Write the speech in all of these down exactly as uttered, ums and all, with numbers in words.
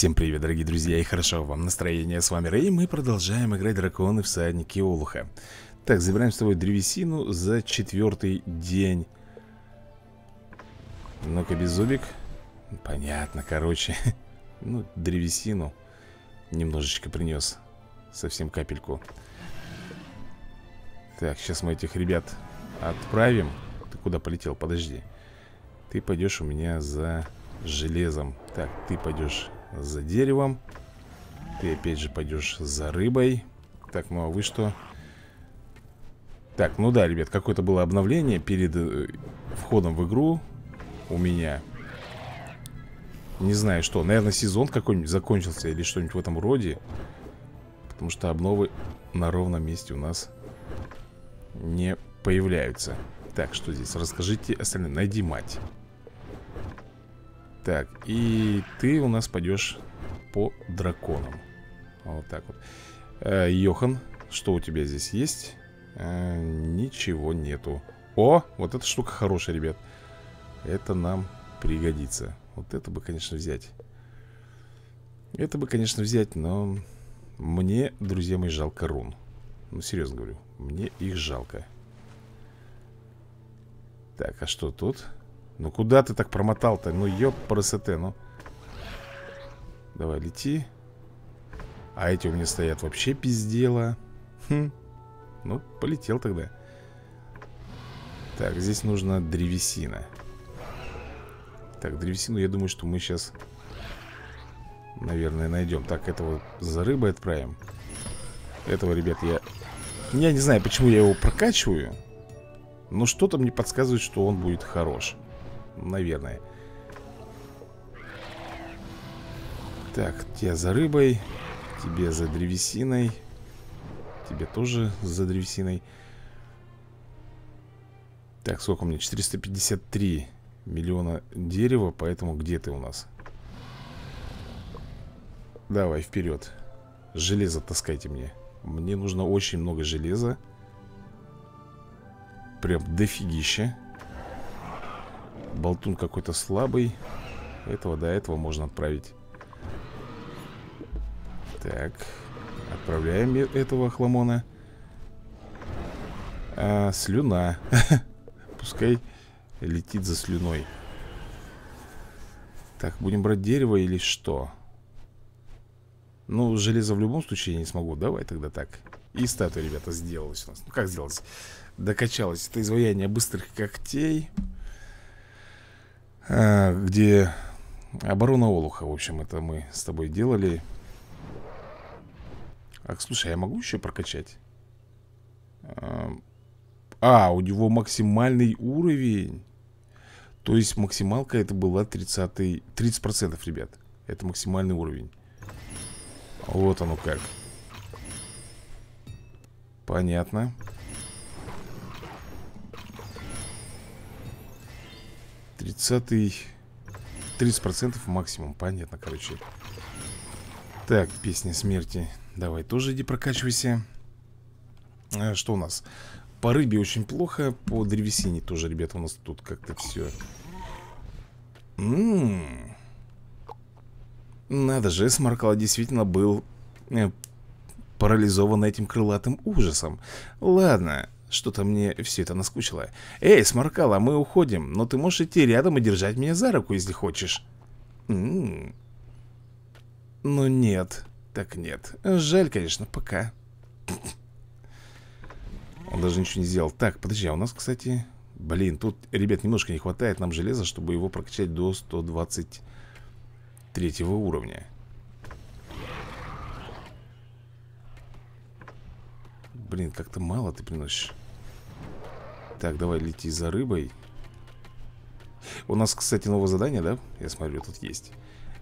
Всем привет, дорогие друзья, и хорошо вам настроение. С вами Рэй, мы продолжаем играть Драконы всадники Олуха. Так, забираем с тобой древесину за четвертый день. Ну-ка, Беззубик. Понятно, короче. Ну, древесину немножечко принес. Совсем капельку. Так, сейчас мы этих ребят отправим. Ты куда полетел? Подожди. Ты пойдешь у меня за железом. Так, ты пойдешь за деревом. Ты опять же пойдешь за рыбой. Так, ну а вы что? Так, ну да, ребят, какое-то было обновление перед э, входом в игру у меня. Не знаю что, наверное, сезон какой-нибудь закончился или что-нибудь в этом роде. Потому что обновы на ровном месте у нас не появляются. Так, что здесь? Расскажите остальным. Найди мать. Так, и ты у нас пойдешь по драконам. Вот так вот. э, Йохан, что у тебя здесь есть? Э, ничего нету. О, вот эта штука хорошая, ребят. Это нам пригодится. Вот это бы, конечно, взять. Это бы, конечно, взять, но мне, друзья мои, жалко рун. Ну, серьезно говорю, мне их жалко. Так, а что тут? Ну куда ты так промотал-то? Ну ёпарасоте, ну. Давай, лети. А эти у меня стоят вообще пиздела. Хм. Ну, полетел тогда. Так, здесь нужна древесина. Так, древесину, я думаю, что мы сейчас, наверное, найдем. Так, этого за рыбой отправим. Этого, ребят, я... Я не знаю, почему я его прокачиваю. Но что-то мне подсказывает, что он будет хорош. Наверное. Так, тебя за рыбой. Тебе за древесиной. Тебе тоже за древесиной. Так, сколько у меня? четыреста пятьдесят три миллиона дерева. Поэтому где ты у нас? Давай, вперед. Железо таскайте мне. Мне нужно очень много железа. Прям дофигища. Болтун какой-то слабый. Этого, до этого можно отправить. Так. Отправляем этого хламона. а, Слюна. Пускай летит за слюной. Так, будем брать дерево или что? Ну, железо в любом случае я не смогу. Давай тогда так. И статуя, ребята, сделалась у нас. Ну, как сделалась? Докачалось. Это изваяние быстрых когтей. А, где оборона Олуха. В общем, это мы с тобой делали. Так, слушай, а я могу еще прокачать? А, а, у него максимальный уровень. То есть максималка это была тридцать процентов, ребят. Это максимальный уровень. Вот оно как. Понятно. тридцать процентов максимум. Понятно, короче. Так, песня смерти. Давай, тоже иди прокачивайся. а, Что у нас? По рыбе очень плохо. По древесине тоже, ребята, у нас тут как-то все. М-м-м. Надо же, Сморкала действительно был э, парализован этим крылатым ужасом. Ладно. Что-то мне все это наскучило. Эй, Сморкала, мы уходим. Но ты можешь идти рядом и держать меня за руку, если хочешь. М-м-м. Ну нет. Так нет. Жаль, конечно, пока. Он даже ничего не сделал. Так, подожди, а у нас, кстати... Блин, тут, ребят, немножко не хватает нам железа, чтобы его прокачать до сто двадцать третьего уровня. Блин, как-то мало ты приносишь. Так, давай лети за рыбой. У нас, кстати, новое задание, да? Я смотрю, тут есть.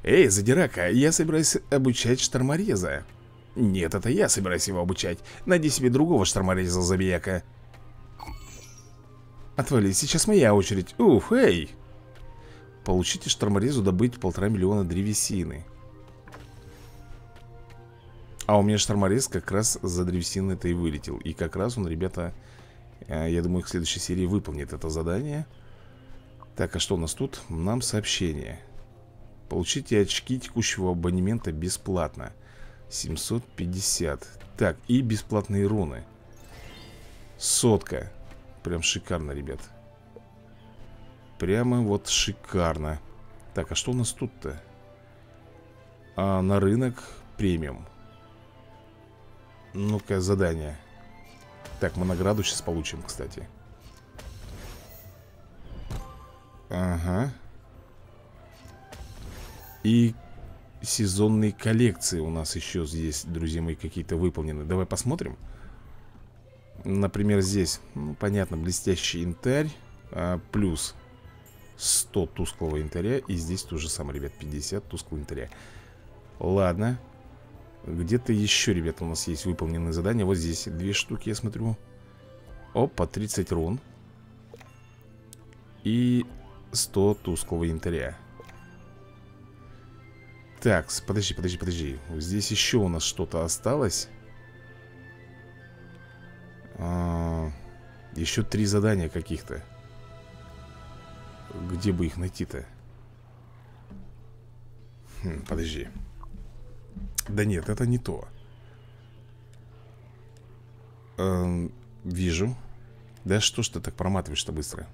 Эй, задирака, я собираюсь обучать штормореза. Нет, это я собираюсь его обучать. Найди себе другого штормореза, забияка. Отвали, сейчас моя очередь. Уф, эй. Получите шторморезу добыть полтора миллиона древесины. А у меня шторморез как раз за древесиной-то и вылетел. И как раз он, ребята, я думаю, в следующей серии выполнит это задание. Так, а что у нас тут? Нам сообщение. Получите очки текущего абонемента бесплатно. семьсот пятьдесят. Так, и бесплатные руны. Сотка. Прям шикарно, ребят. Прямо вот шикарно. Так, а что у нас тут-то? А, на рынок премиум. Ну-ка, задание. Так, мы награду сейчас получим, кстати. Ага. И сезонные коллекции у нас еще здесь, друзья мои, какие-то выполнены. Давай посмотрим. Например, здесь, ну, понятно, блестящий янтарь, а, плюс сто тусклого янтаря. И здесь то же самое, ребят, пятьдесят тусклого янтаря. Ладно. Где-то еще, ребят, у нас есть выполненные задания. Вот здесь две штуки, я смотрю. Опа, тридцать рун. И сто тусклого янтаря. Так, подожди, подожди, подожди. Здесь еще у нас что-то осталось. а, Еще три задания каких-то. Где бы их найти-то? Хм, подожди. Да нет, это не то. а, Вижу. Да что ж ты так проматываешь-то быстро?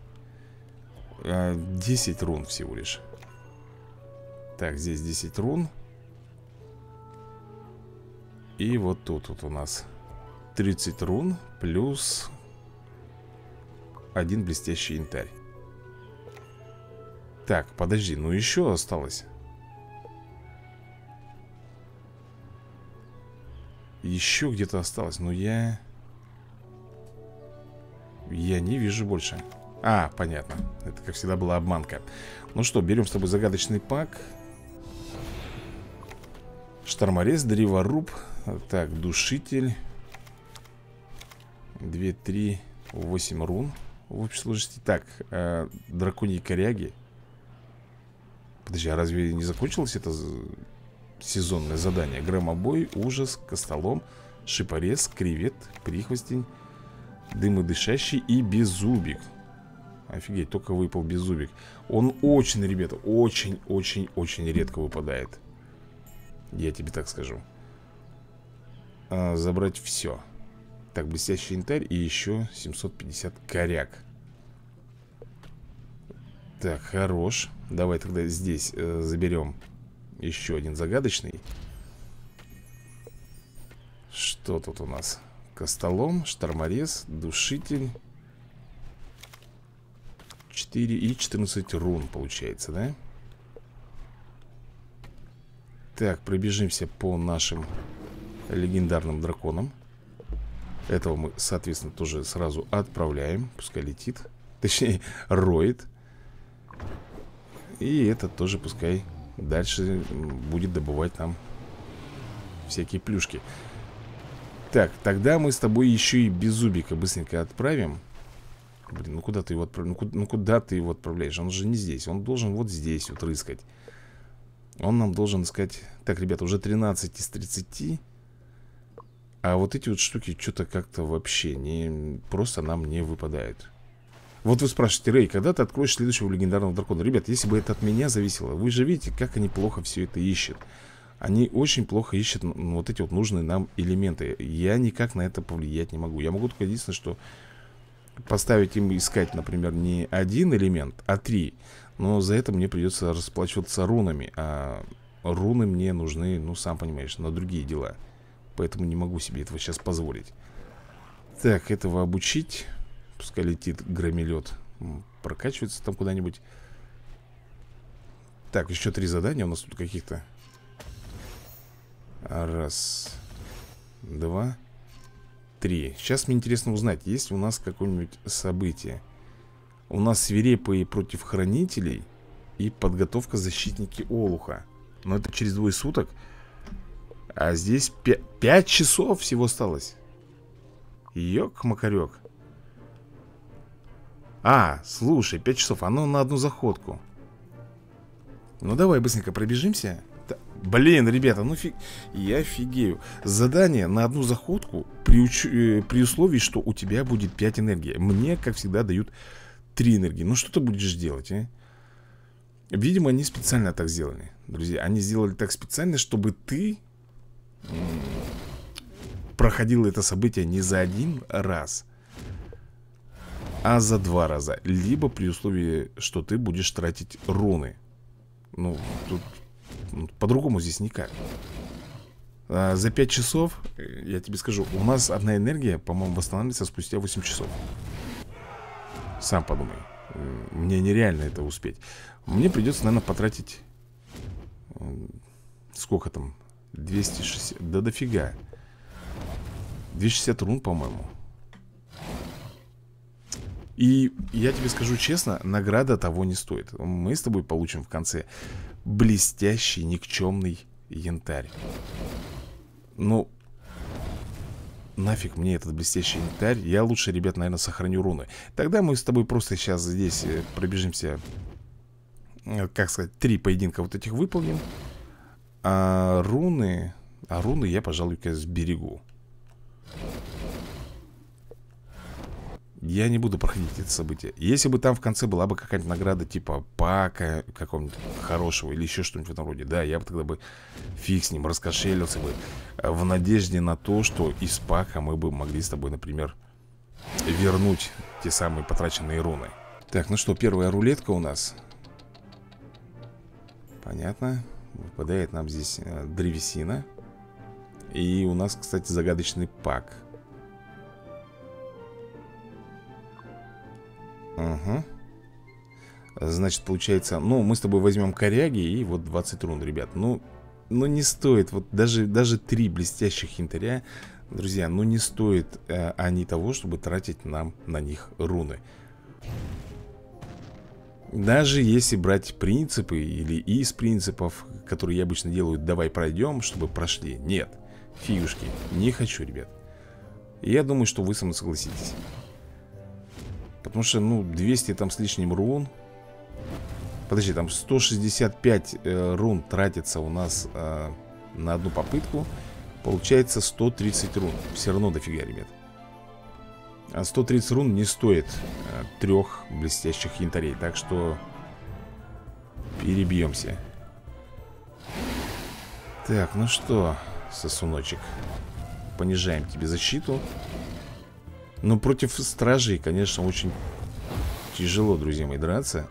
а, десять рун всего лишь. Так, здесь десять рун. И вот тут вот у нас тридцать рун плюс один блестящий янтарь. Так, подожди, ну еще осталось. Еще где-то осталось, но я... Я не вижу больше. А, понятно, это как всегда была обманка. Ну что, берем с тобой загадочный пак. Шторморез, древоруб. Так, душитель. Две, три, восемь рун в общей сложности. Так, э, драконьи коряги. Подожди, а разве не закончилось это сезонное задание? Громобой, ужас, костолом, шипорез, кревет, прихвостень, дымодышащий и беззубик. Офигеть, только выпал беззубик. Он очень, ребята, очень-очень-очень редко выпадает. Я тебе так скажу. а, Забрать все. Так, блестящий янтарь и еще семьсот пятьдесят коряк. Так, хорош. Давай тогда здесь э, заберем еще один загадочный. Что тут у нас? Костолом, шторморез, душитель. четыре и четырнадцать рун получается, да? Так, пробежимся по нашим легендарным драконам. Этого мы, соответственно, тоже сразу отправляем. Пускай летит. Точнее, роет. И этот тоже пускай дальше будет добывать нам всякие плюшки. Так, тогда мы с тобой еще и беззубика быстренько отправим. Блин, ну куда ты его отправляешь? Ну, ну куда ты его отправляешь? Он же не здесь. Он должен вот здесь вот рыскать. Он нам должен искать... Так, ребята, уже тринадцать из тридцати. А вот эти вот штуки что-то как-то вообще не... Просто нам не выпадают. Вот вы спрашиваете: Рэй, когда ты откроешь следующего легендарного дракона? Ребят, если бы это от меня зависело... Вы же видите, как они плохо все это ищут. Они очень плохо ищут вот эти вот нужные нам элементы. Я никак на это повлиять не могу. Я могу только единственное, что... Поставить им искать, например, не один элемент, а три. Но за это мне придется расплачиваться рунами. А руны мне нужны, ну, сам понимаешь, на другие дела. Поэтому не могу себе этого сейчас позволить. Так, этого обучить. Пускай летит громелет. Прокачивается там куда-нибудь. Так, еще три задания у нас тут каких-то. Раз, два... три. Сейчас мне интересно узнать, есть у нас какое-нибудь событие. У нас свирепые против хранителей и подготовка защитники Олуха. Но это через двое суток. А здесь пять часов всего осталось. Ёк-макарёк. А, слушай, пять часов, оно на одну заходку. Ну давай быстренько пробежимся. Блин, ребята, ну фиг... Я офигею. Задание на одну заходку при, уч... при условии, что у тебя будет пять энергии. Мне, как всегда, дают три энергии. Ну что ты будешь делать, а? Видимо, они специально так сделали, друзья. Они сделали так специально, чтобы ты проходил это событие не за один раз, а за два раза. Либо при условии, что ты будешь тратить руны. Ну, тут по-другому здесь никак. а За пять часов, я тебе скажу, у нас одна энергия, по-моему, восстанавливается спустя восемь часов. Сам подумай. Мне нереально это успеть. Мне придется, наверное, потратить... Сколько там? двести шестьдесят... Да дофига. двести шестьдесят рун, по-моему. И я тебе скажу честно, награда того не стоит. Мы с тобой получим в конце блестящий, никчемный янтарь. Ну, нафиг мне этот блестящий янтарь. Я лучше, ребят, наверное, сохраню руны. Тогда мы с тобой просто сейчас здесь пробежимся, как сказать, три поединка вот этих выполним. А руны... А руны я, пожалуй-ка, сберегу. Я не буду проходить это событие. Если бы там в конце была бы какая-нибудь награда типа пака какого-нибудь хорошего или еще что-нибудь в этом роде, да, я бы тогда бы фиг с ним раскошелился бы, в надежде на то, что из пака мы бы могли с тобой, например, вернуть те самые потраченные руны. Так, ну что, первая рулетка у нас. Понятно. Выпадает нам здесь древесина. И у нас, кстати, загадочный пак. Угу. Значит, получается, ну, мы с тобой возьмем коряги и вот двадцать рун, ребят. Ну, ну не стоит, вот даже, даже три блестящих янтаря, друзья, ну не стоит э, они того, чтобы тратить нам на них руны. Даже если брать принципы или из принципов, которые я обычно делаю, давай пройдем, чтобы прошли. Нет, фиюшки, не хочу, ребят. Я думаю, что вы со мной согласитесь. Потому что, ну, двести там с лишним рун. Подожди, там сто шестьдесят пять э, рун тратится у нас э, на одну попытку. Получается сто тридцать рун. Все равно дофига, ребят. сто тридцать рун не стоит э, трех блестящих янтарей. Так что перебьемся. Так, ну что, сосуночек, понижаем тебе защиту. Но против стражей, конечно, очень тяжело, друзья мои, драться.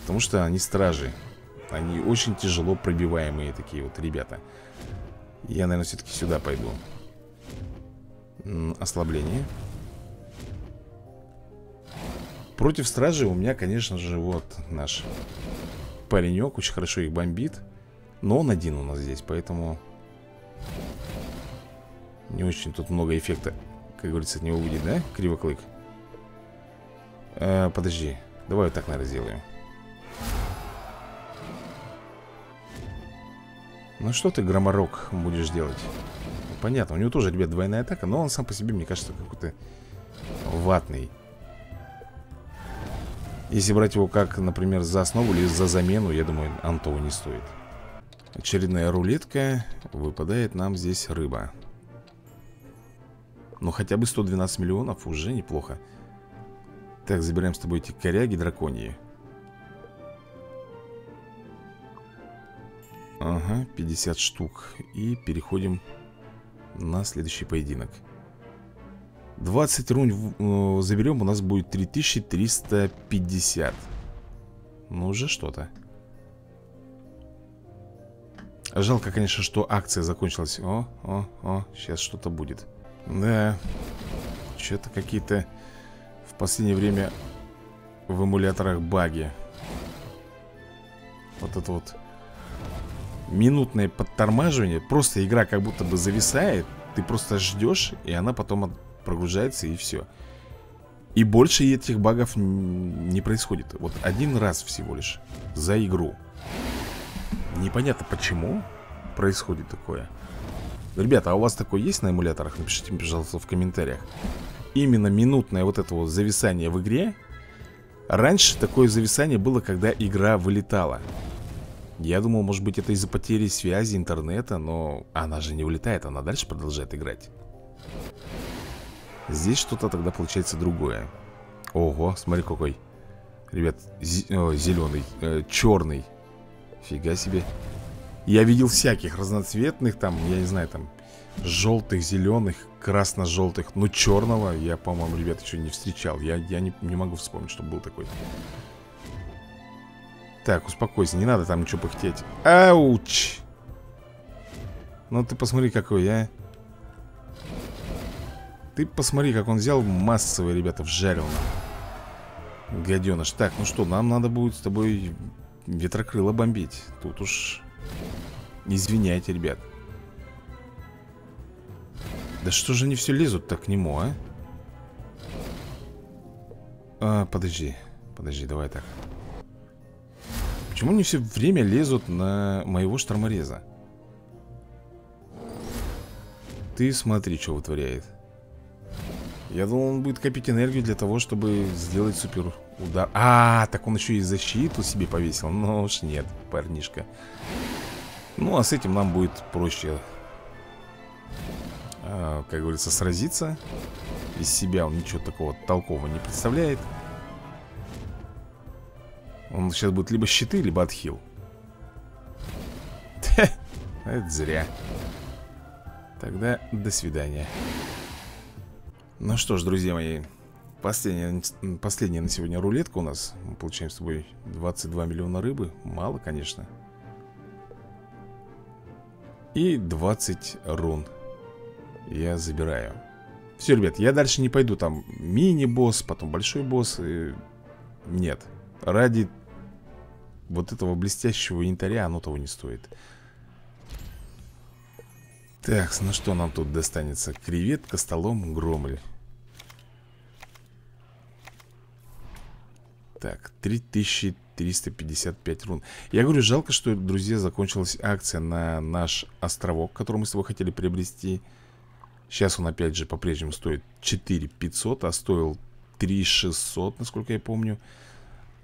Потому что они стражи. Они очень тяжело пробиваемые такие вот ребята. Я, наверное, все-таки сюда пойду. Ослабление. Против стражей у меня, конечно же, вот наш паренек. Очень хорошо их бомбит. Но он один у нас здесь, поэтому... Не очень тут много эффекта, как говорится, от него выйдет, да, Кривоклык? Э, подожди, давай вот так, наверное, сделаем. Ну что ты, Громорок, будешь делать? Понятно, у него тоже, ребят, двойная атака, но он сам по себе, мне кажется, какой-то ватный. Если брать его как, например, за основу или за замену, я думаю, Антову не стоит. Очередная рулетка. Выпадает нам здесь рыба. Ну хотя бы сто двенадцать миллионов уже неплохо. Так, забираем с тобой эти коряги драконьи. Ага, пятьдесят штук. И переходим на следующий поединок. двадцать рун заберем, у нас будет три тысячи триста пятьдесят. Ну уже что-то. Жалко, конечно, что акция закончилась. О, о, о, сейчас что-то будет. Да, что-то какие-то в последнее время в эмуляторах баги. Вот это вот минутное подтормаживание. Просто игра как будто бы зависает. Ты просто ждешь, и она потом прогружается, и все. И больше этих багов не происходит. Вот один раз всего лишь за игру. Непонятно, почему происходит такое. Ребята, а у вас такое есть на эмуляторах? Напишите мне, пожалуйста, в комментариях. Именно минутное вот это вот зависание в игре. Раньше такое зависание было, когда игра вылетала. Я думал, может быть, это из-за потери связи, интернета. Но она же не вылетает, она дальше продолжает играть. Здесь что-то тогда получается другое. Ого, смотри какой. Ребят, о, зеленый, э, черный. Фига себе. Я видел всяких разноцветных там, я не знаю, там желтых, зеленых, красно-желтых. Но черного я, по-моему, ребят, еще не встречал. Я, я не, не могу вспомнить, что был такой. Так, успокойся, не надо там ничего пыхтеть. Ауч! Ну ты посмотри, какой я. Ты посмотри, как он взял массовый, ребята, вжарил нам. Гаденыш. Так, ну что, нам надо будет с тобой ветрокрыло бомбить. Тут уж извиняйте, ребят. Да что же они все лезут-то к нему, а? а? Подожди, подожди, давай так. Почему они все время лезут на моего штормореза? Ты смотри, что вытворяет. Я думал, он будет копить энергию для того, чтобы сделать супер удар. А, так он еще и защиту себе повесил. Ну уж нет, парнишка. Ну, а с этим нам будет проще, а, как говорится, сразиться. Из себя он ничего такого толкового не представляет. Он сейчас будет либо щиты, либо отхил. Это зря. Тогда до свидания. Ну что ж, друзья мои, последняя, последняя на сегодня рулетка у нас. Мы получаем с собой двадцать два миллиона рыбы. Мало, конечно. И двадцать рун я забираю. Все, ребят, я дальше не пойду. Там мини-босс, потом большой босс и... Нет. Ради вот этого блестящего янтаря оно того не стоит. Так, ну что нам тут достанется? Кревет, Костолом, Громель. Так, три тысячи триста пятьдесят пять рун. Я говорю, жалко, что, друзья, закончилась акция на наш островок, который мы с тобой хотели приобрести. Сейчас он, опять же, по-прежнему стоит четыре тысячи пятьсот, а стоил три тысячи шестьсот, насколько я помню.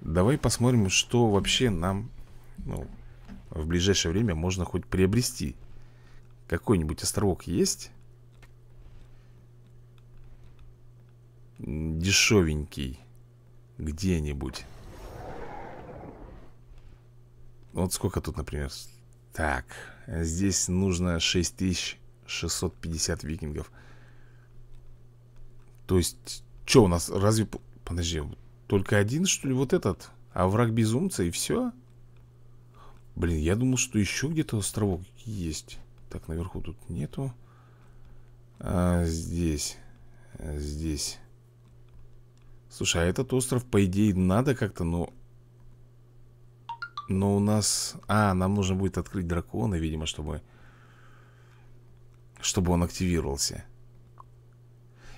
Давай посмотрим, что вообще нам, ну, в ближайшее время можно хоть приобрести. Какой-нибудь островок есть? Дешевенький. Где-нибудь. Вот сколько тут, например. Так, здесь нужно шесть тысяч шестьсот пятьдесят викингов. То есть, что у нас, разве... Подожди, только один, что ли, вот этот? А враг безумца и все? Блин, я думал, что еще где-то островок есть. Так, наверху тут нету. А, здесь. А, здесь. Слушай, а этот остров, по идее, надо как-то, но... Но у нас... А, нам нужно будет открыть дракона, видимо, чтобы... Чтобы он активировался.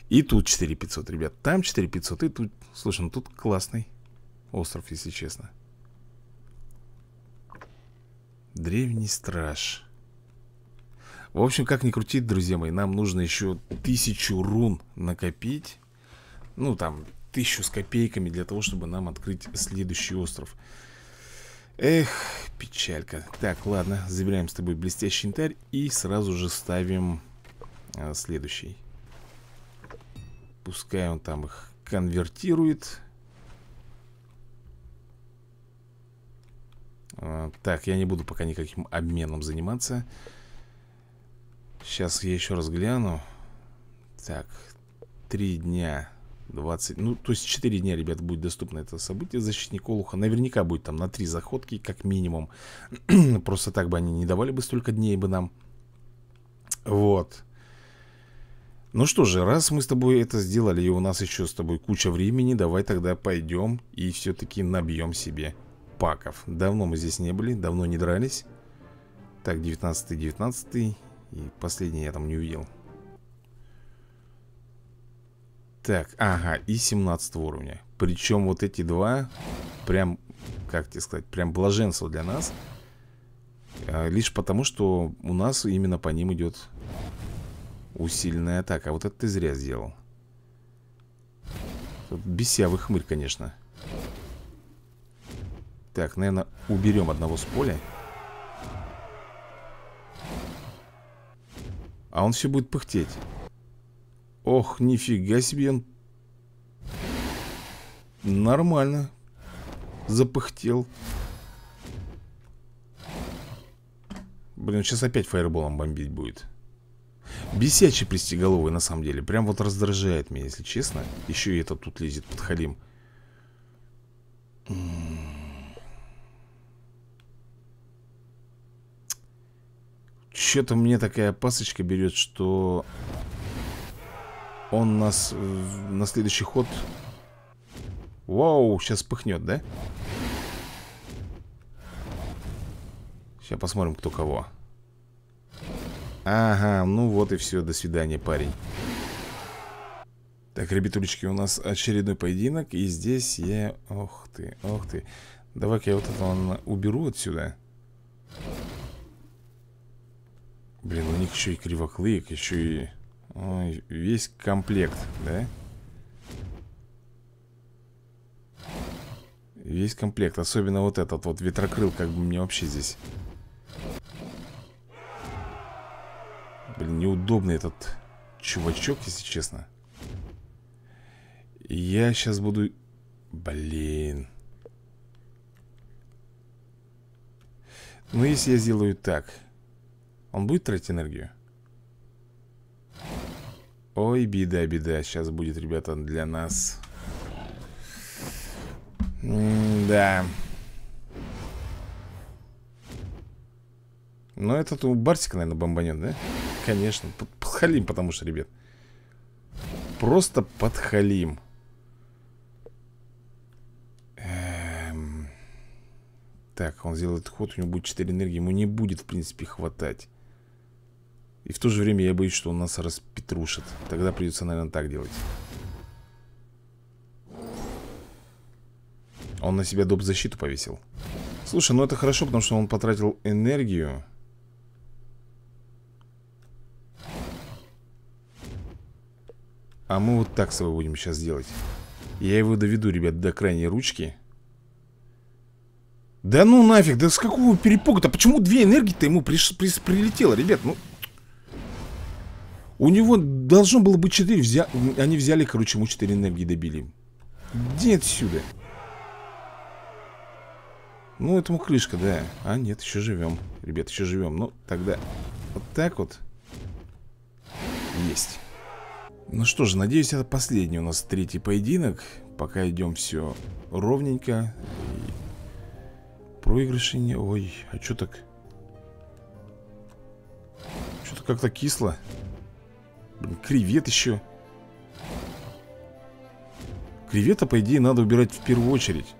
И тут четыре тысячи пятьсот, ребят. Там четыре тысячи пятьсот, и тут... Слушай, ну тут классный остров, если честно. Древний страж. В общем, как ни крути, друзья мои, нам нужно еще тысячу рун накопить. Ну, там, тысячу с копейками для того, чтобы нам открыть следующий остров. Эх, печалька. Так, ладно, забираем с тобой блестящий янтарь и сразу же ставим а, следующий. Пускай он там их конвертирует. а, Так, я не буду пока никаким обменом заниматься. Сейчас я еще раз гляну. Так, три дня двадцать. Ну, то есть четыре дня, ребят, будет доступно это событие. Защитник Олуха наверняка будет там на три заходки, как минимум. Просто так бы они не давали бы столько дней бы нам. Вот. Ну что же, раз мы с тобой это сделали, и у нас еще с тобой куча времени, давай тогда пойдем и все-таки набьем себе паков. Давно мы здесь не были, давно не дрались. Так, девятнадцатый, девятнадцатый. И последний я там не увидел. Так, ага, и семнадцатого уровня. Причем вот эти два, прям, как тебе сказать, прям блаженство для нас. Лишь потому, что у нас именно по ним идет усиленная атака. А вот это ты зря сделал. Тут бесявый хмырь, конечно. Так, наверное, уберем одного с поля. А он все будет пыхтеть. Ох, нифига себе он. Нормально. Запыхтел. Блин, сейчас опять фаерболом бомбить будет. Бесячий пристеголовый, на самом деле. Прям вот раздражает меня, если честно. Еще и это тут лезет под халим. Че-то мне такая пасочка берет, что он нас на следующий ход... Вау, сейчас пыхнет, да? Сейчас посмотрим, кто кого. Ага, ну вот и все, до свидания, парень. Так, ребятулечки, у нас очередной поединок. И здесь я... Ох ты, ох ты. Давай-ка я вот это уберу отсюда. Блин, у них еще и Кривоклык, еще и... Ой, весь комплект, да? Весь комплект, особенно вот этот вот Ветрокрыл, как бы мне вообще здесь... Блин, неудобный этот чувачок, если честно. Я сейчас буду... Блин. Ну, если я сделаю так, он будет тратить энергию? Ой, беда, беда. Сейчас будет, ребята, для нас. М-да. Но этот у Барсика, наверное, бомбанет, да? Конечно, подхалим, потому что, ребят, просто подхалим. Эм... Так, он сделает ход, у него будет четыре энергии. Ему не будет, в принципе, хватать. И в то же время я боюсь, что он нас распетрушит. Тогда придется, наверное, так делать. Он на себя доп. Защиту повесил. Слушай, ну это хорошо, потому что он потратил энергию. А мы вот так с собой будем сейчас делать. Я его доведу, ребят, до крайней ручки. Да ну нафиг, да с какого перепуга-то? Почему две энергии-то ему приш... при... прилетело, ребят? Ну, у него должно было быть четыре. Взя... Они взяли, короче, ему четыре энергии добили. Иди отсюда. Ну, этому крышка, да. А, нет, еще живем. Ребят, еще живем. Ну, тогда вот так вот. Есть. Ну что же, надеюсь, это последний у нас третий поединок. Пока идем все ровненько. Проигрыши не... Ой, а что так? Что-то как-то кисло. Блин, Кревет еще. Кревета, по идее, надо убирать в первую очередь.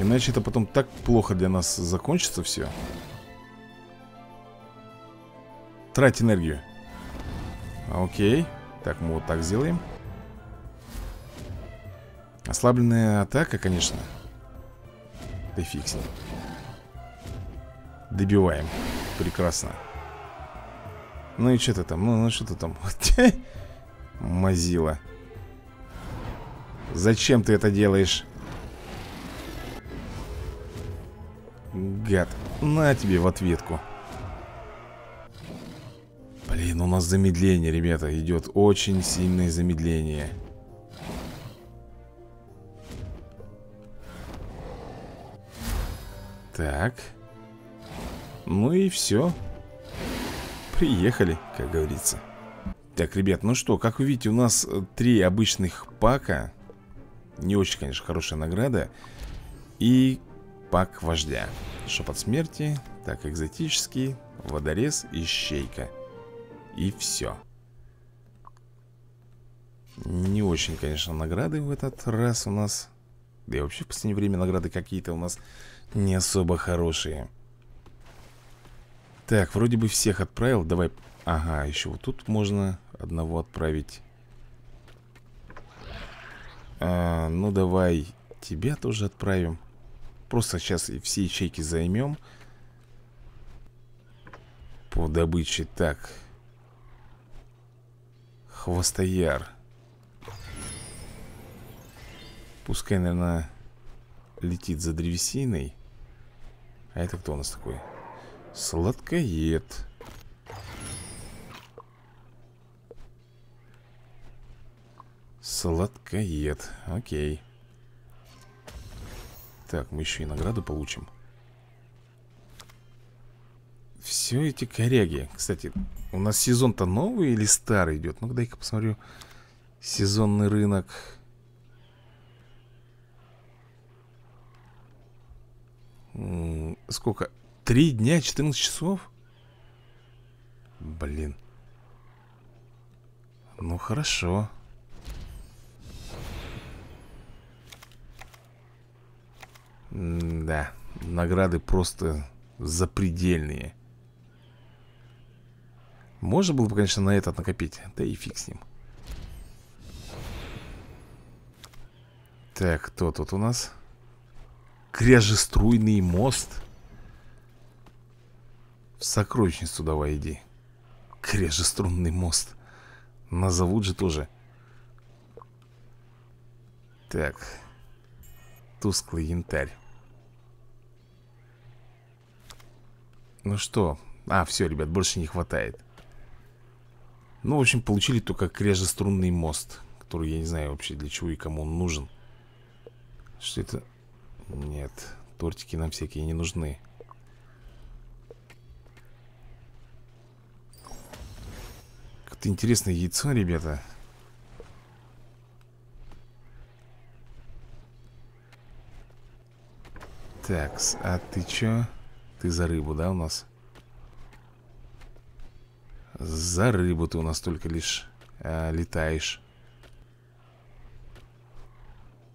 Иначе это потом так плохо для нас закончится все. Трать энергию. Окей. Так, мы вот так сделаем. Ослабленная атака, конечно. Да фиг с ним. Добиваем. Прекрасно. Ну и что ты там? Ну, ну что ты там? Мазила. Зачем ты это делаешь? Гад. На тебе в ответку. Блин, у нас замедление, ребята, идет очень сильное замедление. Так. Ну и все. Приехали, как говорится. Так, ребят, ну что, как вы видите, у нас три обычных пака. Не очень, конечно, хорошая награда. И пак вождя. Шепот смерти. Так, экзотический. Водорез и щейка. И все. Не очень, конечно, награды в этот раз у нас. Да и вообще в последнее время награды какие-то у нас не особо хорошие. Так, вроде бы всех отправил. Давай, ага, еще вот тут можно одного отправить. а, Ну давай тебя тоже отправим. Просто сейчас и все ячейки займем по добыче. Так, Хвостояр. Пускай, наверное, летит за древесиной. А это кто у нас такой? Сладкоед. Сладкоед, окей. Так, мы еще и награду получим. Все эти коряги. Кстати, у нас сезон-то новый или старый идет? Ну-ка, дай-ка посмотрю. Сезонный рынок. Сколько? Три дня, четырнадцать часов? Блин. Ну, хорошо. Да, награды просто запредельные. Можно было бы, конечно, на этот накопить. Да и фиг с ним. Так, кто тут у нас? Кряжеструйный мост. В сокровищницу давай иди. Кряжеструнный мост. Назовут же тоже. Так. Тусклый янтарь. Ну что? А, все, ребят, больше не хватает. Ну, в общем, получили только кряжеструнный мост, который я не знаю вообще для чего и кому он нужен. Что это? Нет, тортики нам всякие не нужны. Как-то интересное яйцо, ребята. Так, а ты чё? Ты за рыбу, да, у нас? За рыбу ты у нас только лишь а, летаешь.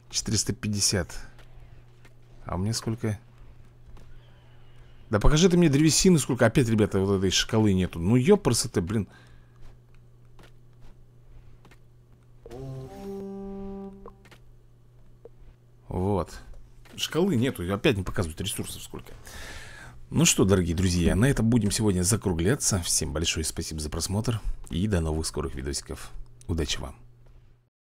четыреста пятьдесят. А мне сколько? Да покажи ты мне древесины сколько. Опять, ребята, вот этой шкалы нету. Ну ёпрсы ты, блин. Вот. Шкалы нету. Опять не показывают ресурсов сколько. Ну что, дорогие друзья, на этом будем сегодня закругляться. Всем большое спасибо за просмотр. И до новых скорых видосиков. Удачи вам.